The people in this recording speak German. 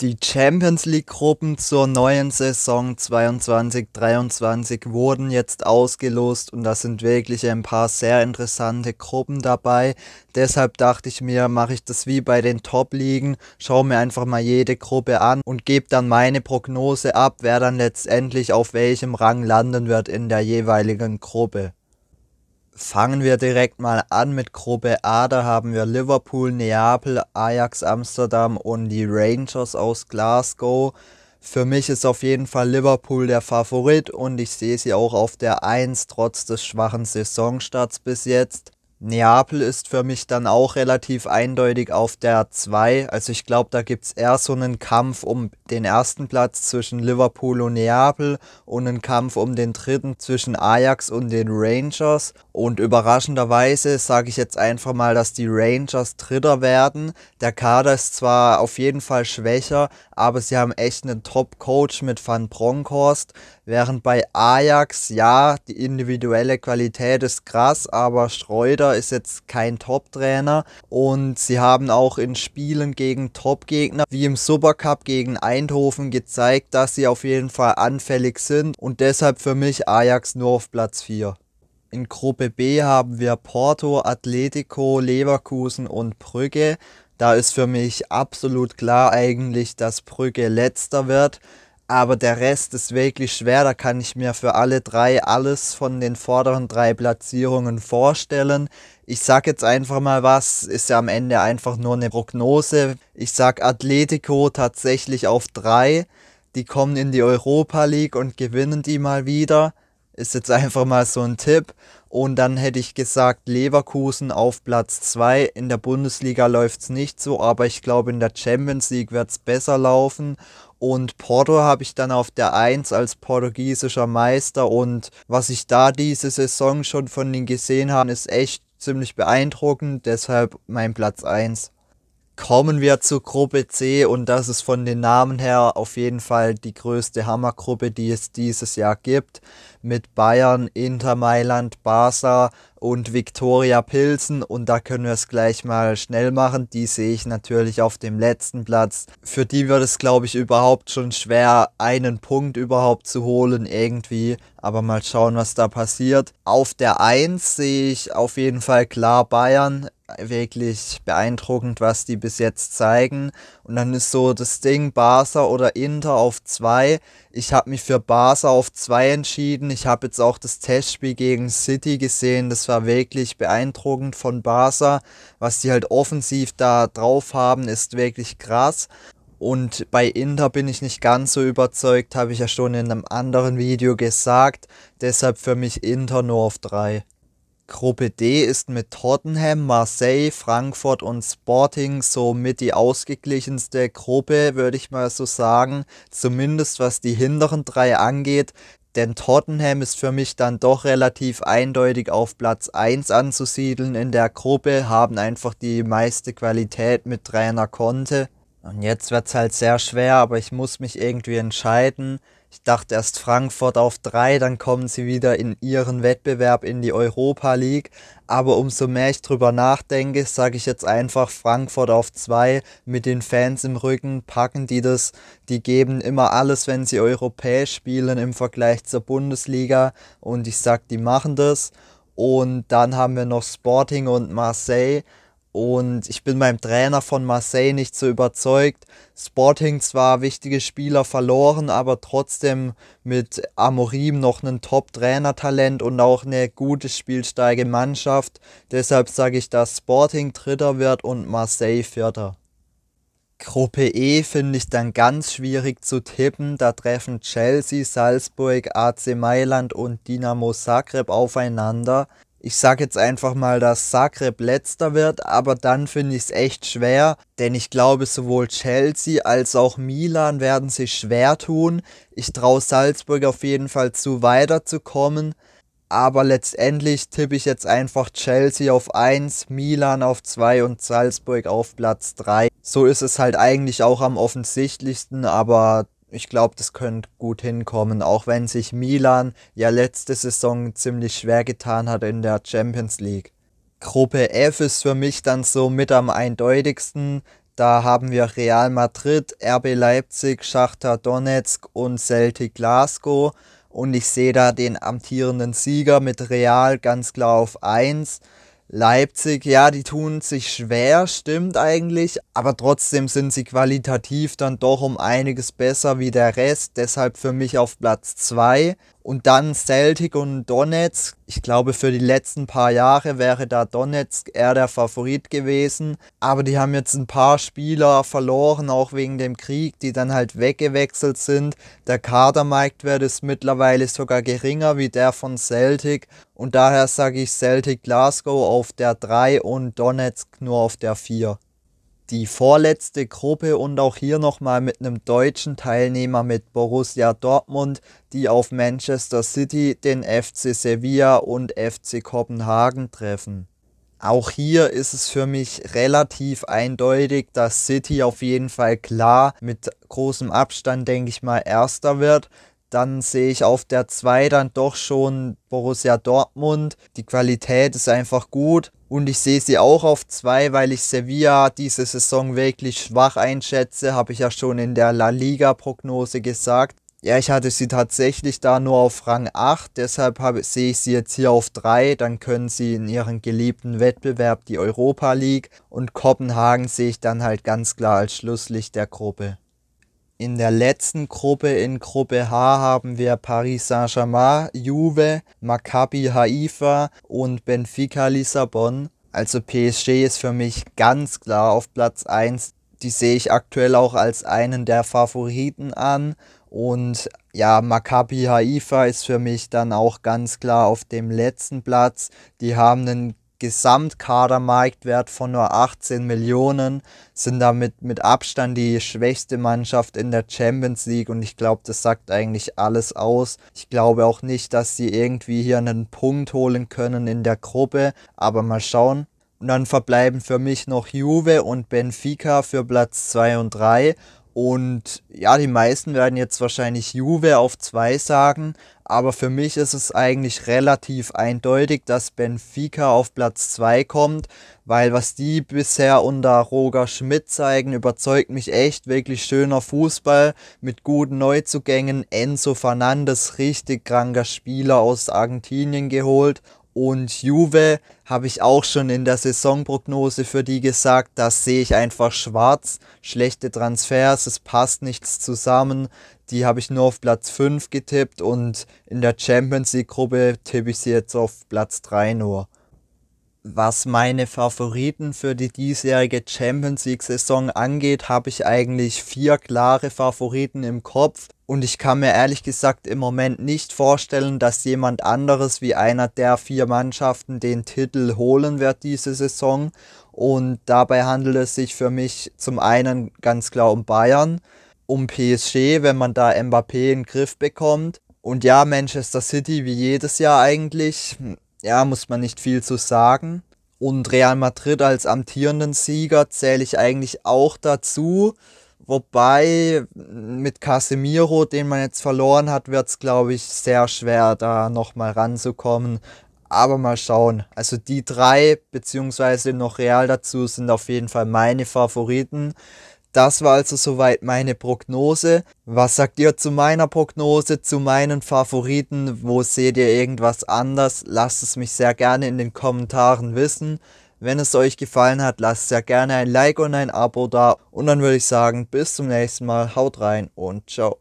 Die Champions League Gruppen zur neuen Saison 22/23 wurden jetzt ausgelost und da sind wirklich ein paar sehr interessante Gruppen dabei. Deshalb dachte ich mir, mache ich das wie bei den Top-Ligen, schaue mir einfach mal jede Gruppe an und gebe dann meine Prognose ab, wer dann letztendlich auf welchem Rang landen wird in der jeweiligen Gruppe. Fangen wir direkt mal an mit Gruppe A, da haben wir Liverpool, Neapel, Ajax Amsterdam und die Rangers aus Glasgow. Für mich ist auf jeden Fall Liverpool der Favorit und ich sehe sie auch auf der 1, trotz des schwachen Saisonstarts bis jetzt. Neapel ist für mich dann auch relativ eindeutig auf der 2, also ich glaube, da gibt es eher so einen Kampf um den ersten Platz zwischen Liverpool und Neapel und einen Kampf um den dritten zwischen Ajax und den Rangers. Und überraschenderweise sage ich jetzt einfach mal, dass die Rangers Dritter werden. Der Kader ist zwar auf jeden Fall schwächer, aber sie haben echt einen Top-Coach mit Van Bronckhorst, während bei Ajax, ja, die individuelle Qualität ist krass, aber Schreuder ist jetzt kein Top-Trainer und sie haben auch in Spielen gegen Top-Gegner wie im Supercup gegen Eindhoven gezeigt, dass sie auf jeden Fall anfällig sind und deshalb für mich Ajax nur auf Platz 4. In Gruppe B haben wir Porto, Atletico, Leverkusen und Brügge. Da ist für mich absolut klar eigentlich, dass Brügge letzter wird. Aber der Rest ist wirklich schwer, da kann ich mir für alle drei alles von den vorderen drei Platzierungen vorstellen. Ich sage jetzt einfach mal was, ist ja am Ende einfach nur eine Prognose. Ich sage Atletico tatsächlich auf 3, die kommen in die Europa League und gewinnen die mal wieder. Ist jetzt einfach mal so ein Tipp. Und dann hätte ich gesagt Leverkusen auf Platz 2. In der Bundesliga läuft es nicht so, aber ich glaube in der Champions League wird es besser laufen. Und Porto habe ich dann auf der 1 als portugiesischer Meister. Und was ich da diese Saison schon von ihnen gesehen habe, ist echt ziemlich beeindruckend. Deshalb mein Platz 1. Kommen wir zur Gruppe C und das ist von den Namen her auf jeden Fall die größte Hammergruppe, die es dieses Jahr gibt. Mit Bayern, Inter Mailand, Barca und Viktoria Pilsen und da können wir es gleich mal schnell machen. Die sehe ich natürlich auf dem letzten Platz. Für die wird es, glaube ich, überhaupt schon schwer, einen Punkt überhaupt zu holen irgendwie. Aber mal schauen, was da passiert. Auf der 1 sehe ich auf jeden Fall klar Bayern. Wirklich beeindruckend, was die bis jetzt zeigen. Und dann ist so das Ding Barca oder Inter auf 2. Ich habe mich für Barca auf 2 entschieden. Ich habe jetzt auch das Testspiel gegen City gesehen. Das war wirklich beeindruckend von Barca. Was die halt offensiv da drauf haben, ist wirklich krass. Und bei Inter bin ich nicht ganz so überzeugt, habe ich ja schon in einem anderen Video gesagt. Deshalb für mich Inter nur auf 3. Gruppe D ist mit Tottenham, Marseille, Frankfurt und Sporting somit die ausgeglichenste Gruppe, würde ich mal so sagen, zumindest was die hinteren drei angeht, denn Tottenham ist für mich dann doch relativ eindeutig auf Platz 1 anzusiedeln in der Gruppe, haben einfach die meiste Qualität mit Trainer Conte. Und jetzt wird es halt sehr schwer, aber ich muss mich irgendwie entscheiden. Ich dachte erst Frankfurt auf 3, dann kommen sie wieder in ihren Wettbewerb in die Europa League. Aber umso mehr ich drüber nachdenke, sage ich jetzt einfach Frankfurt auf 2. Mit den Fans im Rücken packen die das. Die geben immer alles, wenn sie europäisch spielen im Vergleich zur Bundesliga. Und ich sage, die machen das. Und dann haben wir noch Sporting und Marseille. Und ich bin beim Trainer von Marseille nicht so überzeugt. Sporting zwar wichtige Spieler verloren, aber trotzdem mit Amorim noch ein Top-Trainer-Talent und auch eine gute spielstarke Mannschaft. Deshalb sage ich, dass Sporting Dritter wird und Marseille Vierter. Gruppe E finde ich dann ganz schwierig zu tippen. Da treffen Chelsea, Salzburg, AC Mailand und Dinamo Zagreb aufeinander. Ich sage jetzt einfach mal, dass Zagreb letzter wird, aber dann finde ich es echt schwer, denn ich glaube, sowohl Chelsea als auch Milan werden sich schwer tun. Ich traue Salzburg auf jeden Fall zu, weiterzukommen, aber letztendlich tippe ich jetzt einfach Chelsea auf 1, Milan auf 2 und Salzburg auf Platz 3. So ist es halt eigentlich auch am offensichtlichsten, aber ich glaube, das könnte gut hinkommen, auch wenn sich Milan ja letzte Saison ziemlich schwer getan hat in der Champions League. Gruppe F ist für mich dann so mit am eindeutigsten. Da haben wir Real Madrid, RB Leipzig, Schachtar Donetsk und Celtic Glasgow. Und ich sehe da den amtierenden Sieger mit Real ganz klar auf 1. Leipzig, ja, die tun sich schwer, stimmt eigentlich. Aber trotzdem sind sie qualitativ dann doch um einiges besser wie der Rest. Deshalb für mich auf Platz 2. Und dann Celtic und Donetsk. Ich glaube, für die letzten paar Jahre wäre da Donetsk eher der Favorit gewesen. Aber die haben jetzt ein paar Spieler verloren, auch wegen dem Krieg, die dann halt weggewechselt sind. Der Kadermarktwert ist mittlerweile sogar geringer wie der von Celtic. Und daher sage ich Celtic Glasgow auf der 3 und Donetsk nur auf der 4. Die vorletzte Gruppe und auch hier nochmal mit einem deutschen Teilnehmer mit Borussia Dortmund, die auf Manchester City, den FC Sevilla und FC Kopenhagen treffen. Auch hier ist es für mich relativ eindeutig, dass City auf jeden Fall klar mit großem Abstand, denke ich mal, Erster wird. Dann sehe ich auf der 2 dann doch schon Borussia Dortmund. Die Qualität ist einfach gut. Und ich sehe sie auch auf 2, weil ich Sevilla diese Saison wirklich schwach einschätze. Habe ich ja schon in der La Liga-Prognose gesagt. Ja, ich hatte sie tatsächlich da nur auf Rang 8. Deshalb sehe ich sie jetzt hier auf 3. Dann können sie in ihren geliebten Wettbewerb die Europa League. Und Kopenhagen sehe ich dann halt ganz klar als Schlusslicht der Gruppe. In der letzten Gruppe, in Gruppe H, haben wir Paris Saint-Germain, Juve, Maccabi Haifa und Benfica Lissabon. Also PSG ist für mich ganz klar auf Platz 1. Die sehe ich aktuell auch als einen der Favoriten an. Und ja, Maccabi Haifa ist für mich dann auch ganz klar auf dem letzten Platz. Die haben einen Gesamtkadermarktwert von nur 18 Millionen, sind damit mit Abstand die schwächste Mannschaft in der Champions League und ich glaube, das sagt eigentlich alles aus. Ich glaube auch nicht, dass sie irgendwie hier einen Punkt holen können in der Gruppe, aber mal schauen. Und dann verbleiben für mich noch Juve und Benfica für Platz 2 und 3. Und ja, die meisten werden jetzt wahrscheinlich Juve auf 2 sagen, aber für mich ist es eigentlich relativ eindeutig, dass Benfica auf Platz 2 kommt, weil was die bisher unter Roger Schmidt zeigen, überzeugt mich echt. Wirklich schöner Fußball mit guten Neuzugängen, Enzo Fernandes, richtig kranker Spieler aus Argentinien geholt. Und Juve habe ich auch schon in der Saisonprognose für die gesagt, das sehe ich einfach schwarz. Schlechte Transfers, es passt nichts zusammen. Die habe ich nur auf Platz 5 getippt und in der Champions League Gruppe tippe ich sie jetzt auf Platz 3 nur. Was meine Favoriten für die diesjährige Champions League Saison angeht, habe ich eigentlich 4 klare Favoriten im Kopf und ich kann mir ehrlich gesagt im Moment nicht vorstellen, dass jemand anderes wie einer der 4 Mannschaften den Titel holen wird diese Saison und dabei handelt es sich für mich zum einen ganz klar um Bayern, um PSG, wenn man da Mbappé in den Griff bekommt und ja, Manchester City wie jedes Jahr eigentlich. Ja, muss man nicht viel zu sagen. Und Real Madrid als amtierenden Sieger zähle ich eigentlich auch dazu. Wobei mit Casemiro, den man jetzt verloren hat, wird es, glaube ich, sehr schwer, da nochmal ranzukommen. Aber mal schauen. Also die 3, beziehungsweise noch Real dazu, sind auf jeden Fall meine Favoriten. Das war also soweit meine Prognose. Was sagt ihr zu meiner Prognose, zu meinen Favoriten? Wo seht ihr irgendwas anders? Lasst es mich sehr gerne in den Kommentaren wissen. Wenn es euch gefallen hat, lasst sehr gerne ein Like und ein Abo da. Und dann würde ich sagen, bis zum nächsten Mal. Haut rein und ciao.